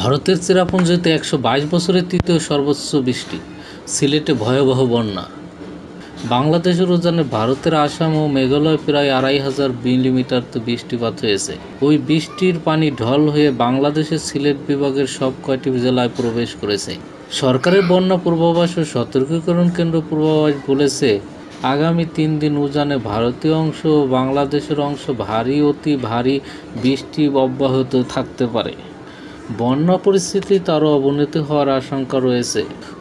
ভারতের চেরাপুঞ্জিতে ১২২ বছরের তৃতীয় সর্বোচ্চ বৃষ্টি, সিলেটে ভয়াবহ বন্যা। বাংলাদেশের উজানে ভারতের আসাম ও মেঘালয় প্রায় ২,৫০০ মিলিমিটার বৃষ্টিপাত হয়েছে। ওই বৃষ্টির পানি ঢল হয়ে বাংলাদেশের সিলেট বিভাগের সব কয়টি জেলায় প্রবেশ করেছে। সরকারের বন্যা পূর্বাভাস ও সতর্কীকরণ কেন্দ্র পূর্বাভাস বলেছে, আগামী 3 দিন উজানে ভারতীয় অংশ ও বাংলাদেশের অংশ ভারী অতি ভারী বৃষ্টি অব্যাহত থাকতে পারে। বন্যা পরিস্থিতি তারও অবনতি হওয়ার আশঙ্কা রয়েছে।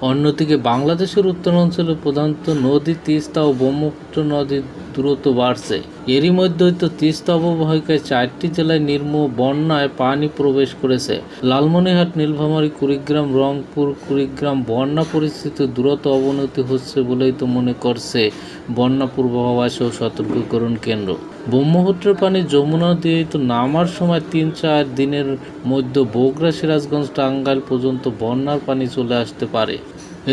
অন্যদিকে বাংলাদেশের উত্তর অঞ্চলে প্রধানত নদী তিস্তা ও ব্রহ্মপুত্র নদীর দ্রুত বাড়ছে। এরই মধ্যে তো তিস্তা অববাহিকায় 4টি জেলায় নিম্ন বন্যায় পানি প্রবেশ করেছে। লালমনিরহাট, নীলফামারী, কুড়িগ্রাম, রংপুর, বন্যা পরিস্থিতি দ্রুত অবনতি হচ্ছে বলেই তো মনে করছে বন্যা পূর্বাভাস ও সতর্কীকরণ কেন্দ্র। ব্রহ্মপুত্রের পানি যমুনা দিয়ে তো নামার সময় 3-4 দিনের মধ্যে বগুড়া, সিরাজগঞ্জ, টাঙ্গাইল পর্যন্ত বন্যার পানি চলে আসতে পারে।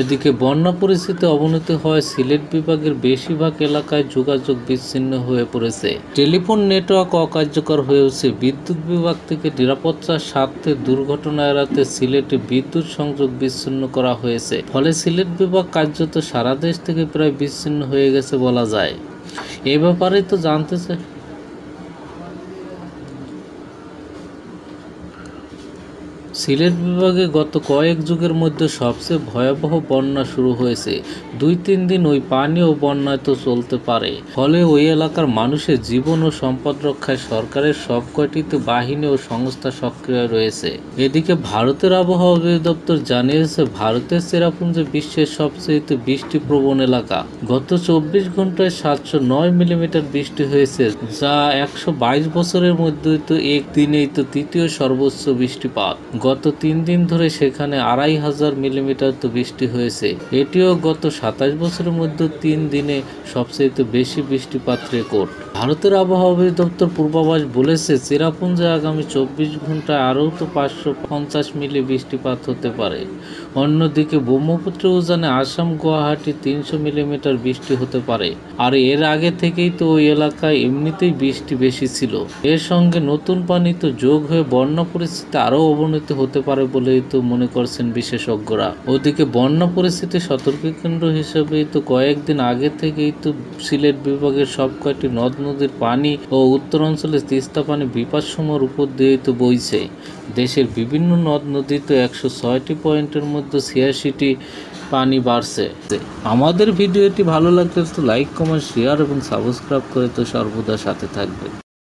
এদিকে বন্যা পরিস্থিতি অবনতি হয় সিলেট বিভাগের বেশিরভাগ এলাকায় যোগাযোগ বিচ্ছিন্ন হয়ে পড়েছে। টেলিফোন নেটওয়ার্ক অকার্যকর হয়েছে। বিদ্যুৎ বিভাগ থেকে নিরাপত্তার স্বার্থে দুর্ঘটনা এড়াতে সিলেটে বিদ্যুৎ সংযোগ বিচ্ছিন্ন করা হয়েছে। ফলে সিলেট বিভাগ কার্যত সারা দেশ থেকে প্রায় বিচ্ছিন্ন হয়ে গেছে বলা যায়। এ ব্যাপারে তো জানতে চাই। সিলেট বিভাগে গত কয়েক যুগের মধ্যে সবচেয়ে ভয়াবহ বন্যা শুরু হয়েছে। 2-3 দিন ওই পানি ও বন্যায় তো চলতে পারে। ফলে ওই এলাকার মানুষের জীবন ও সম্পদ রক্ষায় সরকারের সব কয়টিতে বাহিনী ও সংস্থা সক্রিয় রয়েছে। এদিকে ভারতের আবহাওয়া অধিদপ্তর জানিয়েছে, ভারতের চেরাপুঞ্জি বিশ্বের সবচেয়ে বৃষ্টিপ্রবণ এলাকা। গত 24 ঘন্টায় 709 মিলিমিটার বৃষ্টি হয়েছে, যা 122 বছরের মধ্যে তো একদিনেই তো তৃতীয় সর্বোচ্চ বৃষ্টিপাত। গত 3 দিন ধরে সেখানে ২,৫০০ মিলিমিটার তো বৃষ্টি হয়েছে। এটিও গত ২৭ বছরের মধ্যে 3 দিনে সবচেয়ে বেশি বৃষ্টিপাত রেকর্ড। ভারতের আবহাওয়া অধিদপ্তর পূর্বাভাস বলেছে, চেরাপুঞ্জে আগামী 24 ঘন্টায় আরও তো 550 মিলি বৃষ্টিপাত হতে পারে। অন্যদিকে ব্রহ্মপুত্র উজানে আসাম, গুয়াহাটি 300 মিলিমিটার বৃষ্টি হতে পারে। আর এর আগে থেকেই তো ওই এলাকায় এমনিতেই বৃষ্টি বেশি ছিল। এর সঙ্গে নতুন পানি তো যোগ হয়ে বন্যা পরিস্থিতি আরও অবনতি হতে পারে বলেই তো মনে করছেন বিশেষজ্ঞরা। ওদিকে বন্যা পরিস্থিতি সতর্ক কেন্দ্র হিসেবে তো কয়েকদিন আগে থেকেই তো সিলেট বিভাগের সব কয়টি নদ-নদীর পানি ও উত্তরাঞ্চলে তিস্তা পানি বিপদসীমার উপর দিয়ে তো বইছে। দেশের বিভিন্ন নদ-নদী তো 106টি পয়েন্টের মধ্যে 86টি পানি বাড়ছে। আমাদের ভিডিওটি ভালো লাগলে তো লাইক, কমেন্ট, শেয়ার এবং সাবস্ক্রাইব করে তো সর্বদা সাথে থাকবে।